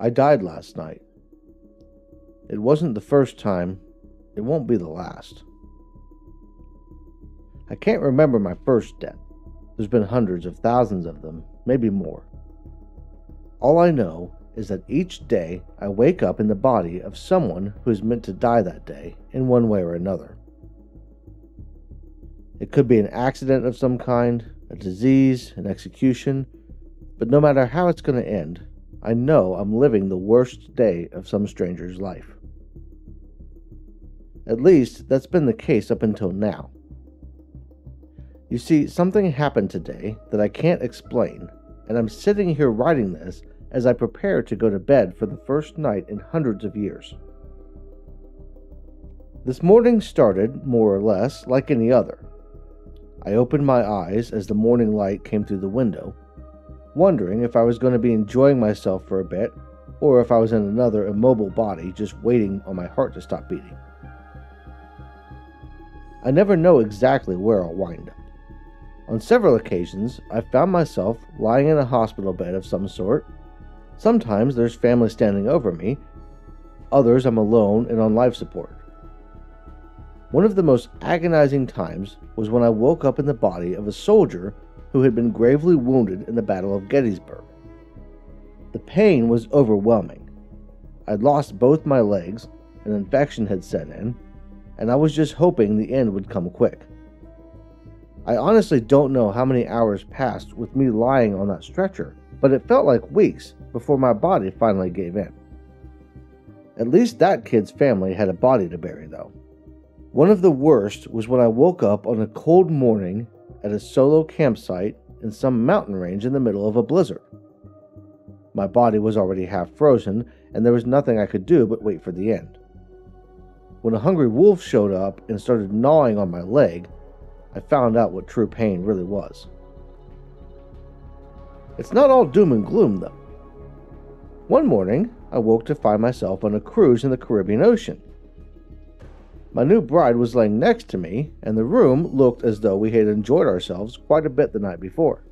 I died last night. It wasn't the first time. It won't be the last. I can't remember my first death. There's been hundreds of thousands of them, maybe more. All I know is that each day I wake up in the body of someone who is meant to die that day in one way or another. It could be an accident of some kind, a disease, an execution, but no matter how it's going to end, I know I'm living the worst day of some stranger's life. At least, that's been the case up until now. You see, something happened today that I can't explain, and I'm sitting here writing this as I prepare to go to bed for the first night in hundreds of years. This morning started, more or less, like any other. I opened my eyes as the morning light came through the window, wondering if I was going to be enjoying myself for a bit, or if I was in another immobile body just waiting on my heart to stop beating. I never know exactly where I'll wind up. On several occasions, I've found myself lying in a hospital bed of some sort. Sometimes there's family standing over me, others I'm alone and on life support. One of the most agonizing times was when I woke up in the body of a soldier who had been gravely wounded in the Battle of Gettysburg. The pain was overwhelming. I'd lost both my legs, an infection had set in, and I was just hoping the end would come quick. I honestly don't know how many hours passed with me lying on that stretcher, but it felt like weeks before my body finally gave in. At least that kid's family had a body to bury, though. One of the worst was when I woke up on a cold morning at a solo campsite in some mountain range in the middle of a blizzard. My body was already half frozen, and there was nothing I could do but wait for the end. When a hungry wolf showed up and started gnawing on my leg, I found out what true pain really was. It's not all doom and gloom, though. One morning, I woke to find myself on a cruise in the Caribbean Ocean. My new bride was laying next to me, and the room looked as though we had enjoyed ourselves quite a bit the night before.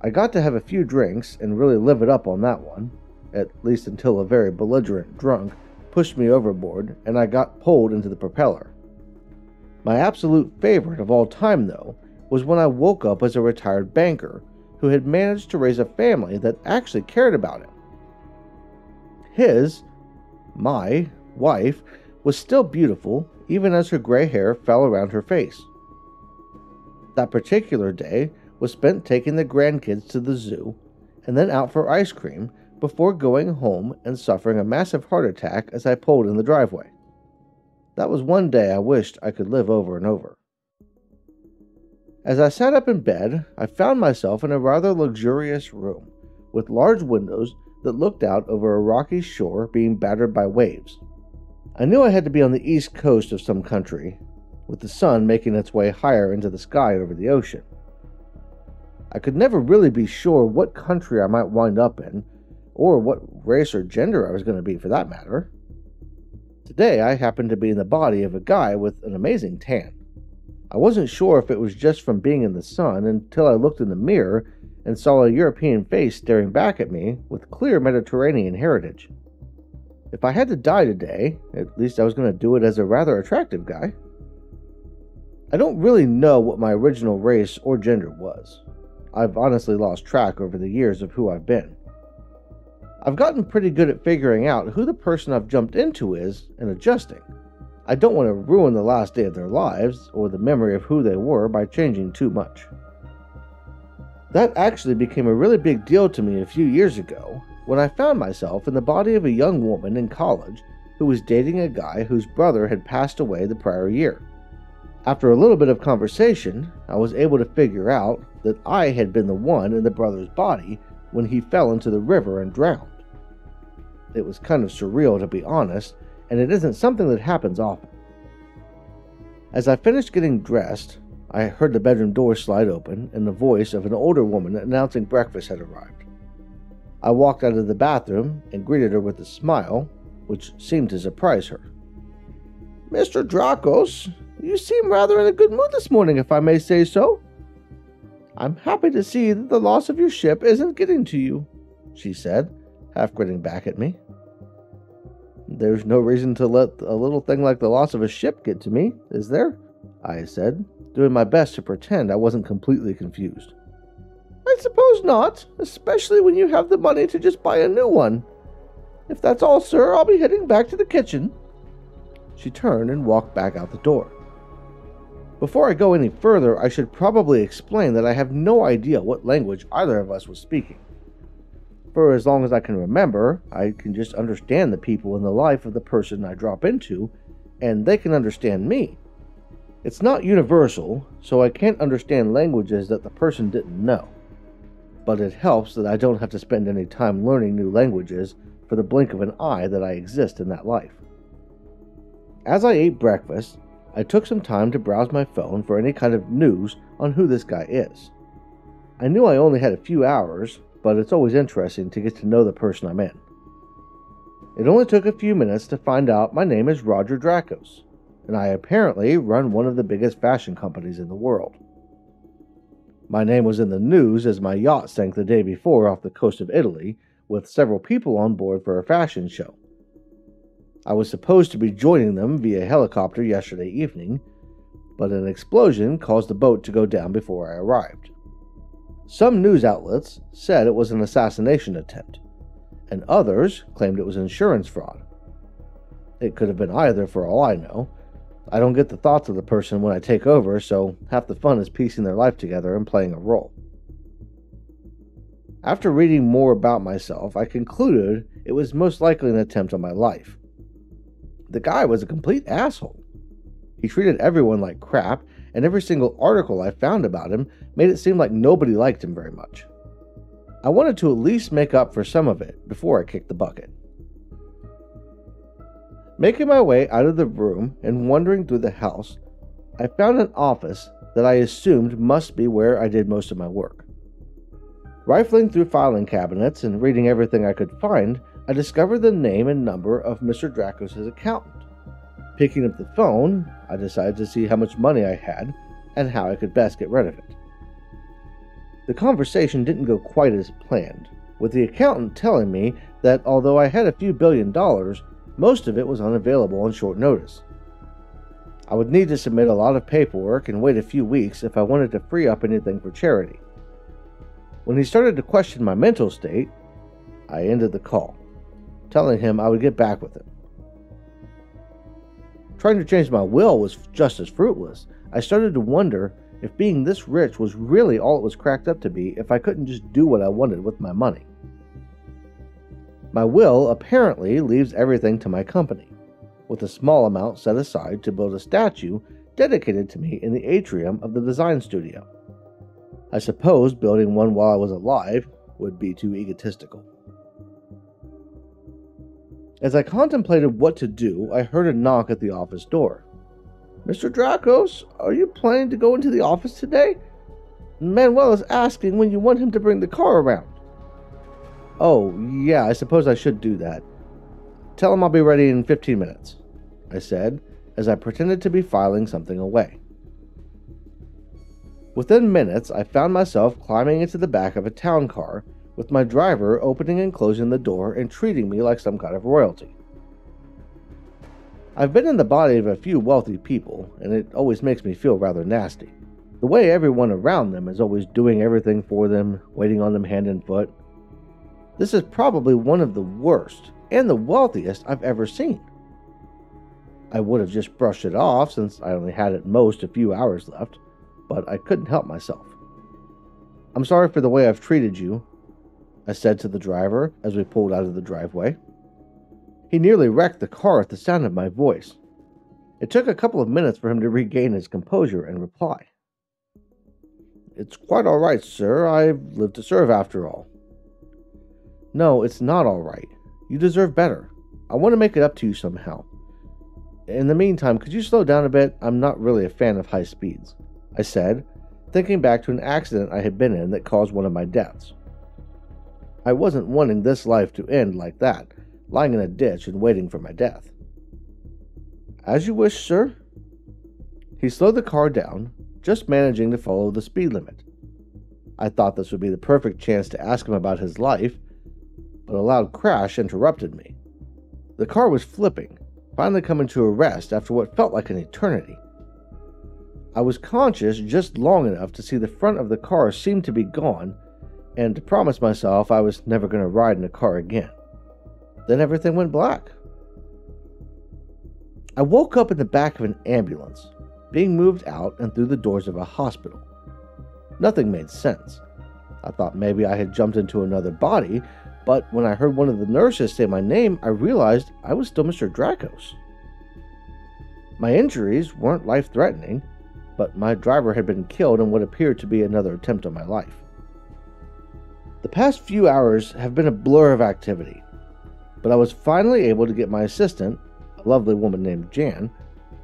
I got to have a few drinks and really live it up on that one, at least until a very belligerent drunk pushed me overboard and I got pulled into the propeller. My absolute favorite of all time, though, was when I woke up as a retired banker who had managed to raise a family that actually cared about him. My wife was still beautiful, even as her gray hair fell around her face. That particular day was spent taking the grandkids to the zoo and then out for ice cream before going home and suffering a massive heart attack as I pulled in the driveway. That was one day I wished I could live over and over. As I sat up in bed, I found myself in a rather luxurious room with large windows that looked out over a rocky shore being battered by waves. I knew I had to be on the east coast of some country, with the sun making its way higher into the sky over the ocean. I could never really be sure what country I might wind up in, or what race or gender I was going to be for that matter. Today I happened to be in the body of a guy with an amazing tan. I wasn't sure if it was just from being in the sun until I looked in the mirror and saw a European face staring back at me with clear Mediterranean heritage. If I had to die today, at least I was going to do it as a rather attractive guy. I don't really know what my original race or gender was. I've honestly lost track over the years of who I've been. I've gotten pretty good at figuring out who the person I've jumped into is and adjusting. I don't want to ruin the last day of their lives or the memory of who they were by changing too much. That actually became a really big deal to me a few years ago, when I found myself in the body of a young woman in college who was dating a guy whose brother had passed away the prior year. After a little bit of conversation, I was able to figure out that I had been the one in the brother's body when he fell into the river and drowned. It was kind of surreal, to be honest, and it isn't something that happens often. As I finished getting dressed, I heard the bedroom door slide open and the voice of an older woman announcing breakfast had arrived. I walked out of the bathroom and greeted her with a smile, which seemed to surprise her. "Mr. Dracos, you seem rather in a good mood this morning, if I may say so. I'm happy to see that the loss of your ship isn't getting to you," she said, half grinning back at me. There's no reason to let a little thing like the loss of a ship get to me, is there? I said, doing my best to pretend I wasn't completely confused. I suppose not, especially when you have the money to just buy a new one. If that's all, sir, I'll be heading back to the kitchen. She turned and walked back out the door. Before I go any further, I should probably explain that I have no idea what language either of us was speaking. For as long as I can remember, I can just understand the people in the life of the person I drop into, and they can understand me. It's not universal, so I can't understand languages that the person didn't know. But it helps that I don't have to spend any time learning new languages for the blink of an eye that I exist in that life. As I ate breakfast, I took some time to browse my phone for any kind of news on who this guy is. I knew I only had a few hours, but it's always interesting to get to know the person I'm in. It only took a few minutes to find out my name is Roger Dracos, and I apparently run one of the biggest fashion companies in the world. My name was in the news as my yacht sank the day before off the coast of Italy with several people on board for a fashion show. I was supposed to be joining them via helicopter yesterday evening, but an explosion caused the boat to go down before I arrived. Some news outlets said it was an assassination attempt, and others claimed it was insurance fraud. It could have been either for all I know. I don't get the thoughts of the person when I take over, so half the fun is piecing their life together and playing a role. After reading more about myself, I concluded it was most likely an attempt on my life. The guy was a complete asshole. He treated everyone like crap, and every single article I found about him made it seem like nobody liked him very much. I wanted to at least make up for some of it before I kicked the bucket. Making my way out of the room and wandering through the house, I found an office that I assumed must be where I did most of my work. Rifling through filing cabinets and reading everything I could find, I discovered the name and number of Mr. Dracos' accountant. Picking up the phone, I decided to see how much money I had and how I could best get rid of it. The conversation didn't go quite as planned, with the accountant telling me that although I had a few $1 billion, most of it was unavailable on short notice. I would need to submit a lot of paperwork and wait a few weeks if I wanted to free up anything for charity. When he started to question my mental state, I ended the call, telling him I would get back with him. Trying to change my will was just as fruitless. I started to wonder if being this rich was really all it was cracked up to be, if I couldn't just do what I wanted with my money. My will apparently leaves everything to my company, with a small amount set aside to build a statue dedicated to me in the atrium of the design studio. I suppose building one while I was alive would be too egotistical. As I contemplated what to do, I heard a knock at the office door. Mr. Dracos, are you planning to go into the office today? Manuel is asking when you want him to bring the car around. Oh, yeah, I suppose I should do that. Tell him I'll be ready in 15 minutes, I said, as I pretended to be filing something away. Within minutes, I found myself climbing into the back of a town car, with my driver opening and closing the door and treating me like some kind of royalty. I've been in the body of a few wealthy people, and it always makes me feel rather nasty. The way everyone around them is always doing everything for them, waiting on them hand and foot. This is probably one of the worst and the wealthiest I've ever seen. I would have just brushed it off since I only had at most a few hours left, but I couldn't help myself. I'm sorry for the way I've treated you, I said to the driver as we pulled out of the driveway. He nearly wrecked the car at the sound of my voice. It took a couple of minutes for him to regain his composure and reply. It's quite all right, sir. I've lived to serve after all. No, it's not all right. You deserve better. I want to make it up to you somehow. In the meantime, could you slow down a bit? I'm not really a fan of high speeds, I said, thinking back to an accident I had been in that caused one of my deaths. I wasn't wanting this life to end like that, lying in a ditch and waiting for my death. As you wish, sir. He slowed the car down, just managing to follow the speed limit. I thought this would be the perfect chance to ask him about his life, but a loud crash interrupted me. The car was flipping, finally coming to a rest after what felt like an eternity. I was conscious just long enough to see the front of the car seem to be gone and to promise myself I was never going to ride in a car again. Then everything went black. I woke up in the back of an ambulance, being moved out and through the doors of a hospital. Nothing made sense. I thought maybe I had jumped into another body, but when I heard one of the nurses say my name, I realized I was still Mr. Dracos. My injuries weren't life-threatening, but my driver had been killed in what appeared to be another attempt on my life. The past few hours have been a blur of activity, but I was finally able to get my assistant, a lovely woman named Jan,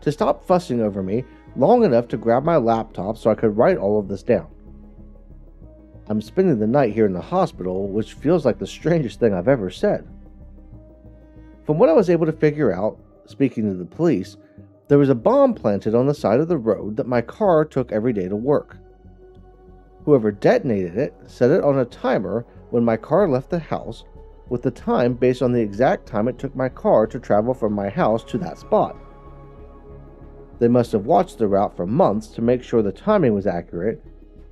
to stop fussing over me long enough to grab my laptop so I could write all of this down. I'm spending the night here in the hospital, which feels like the strangest thing I've ever said. From what I was able to figure out, speaking to the police, there was a bomb planted on the side of the road that my car took every day to work. Whoever detonated it set it on a timer when my car left the house, with the time based on the exact time it took my car to travel from my house to that spot. They must have watched the route for months to make sure the timing was accurate,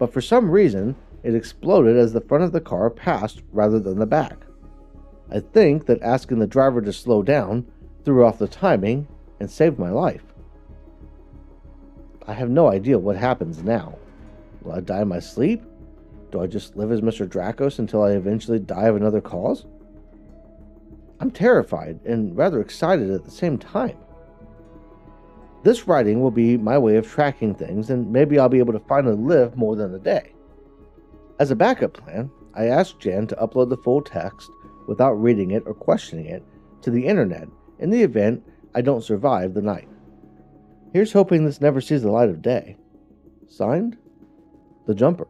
but for some reason, it exploded as the front of the car passed rather than the back. I think that asking the driver to slow down threw off the timing and saved my life. I have no idea what happens now. Will I die in my sleep? Do I just live as Mr. Dracos until I eventually die of another cause? I'm terrified and rather excited at the same time. This writing will be my way of tracking things, and maybe I'll be able to finally live more than a day. As a backup plan, I asked Jan to upload the full text, without reading it or questioning it, to the internet in the event I don't survive the night. Here's hoping this never sees the light of day. Signed, The Jumper.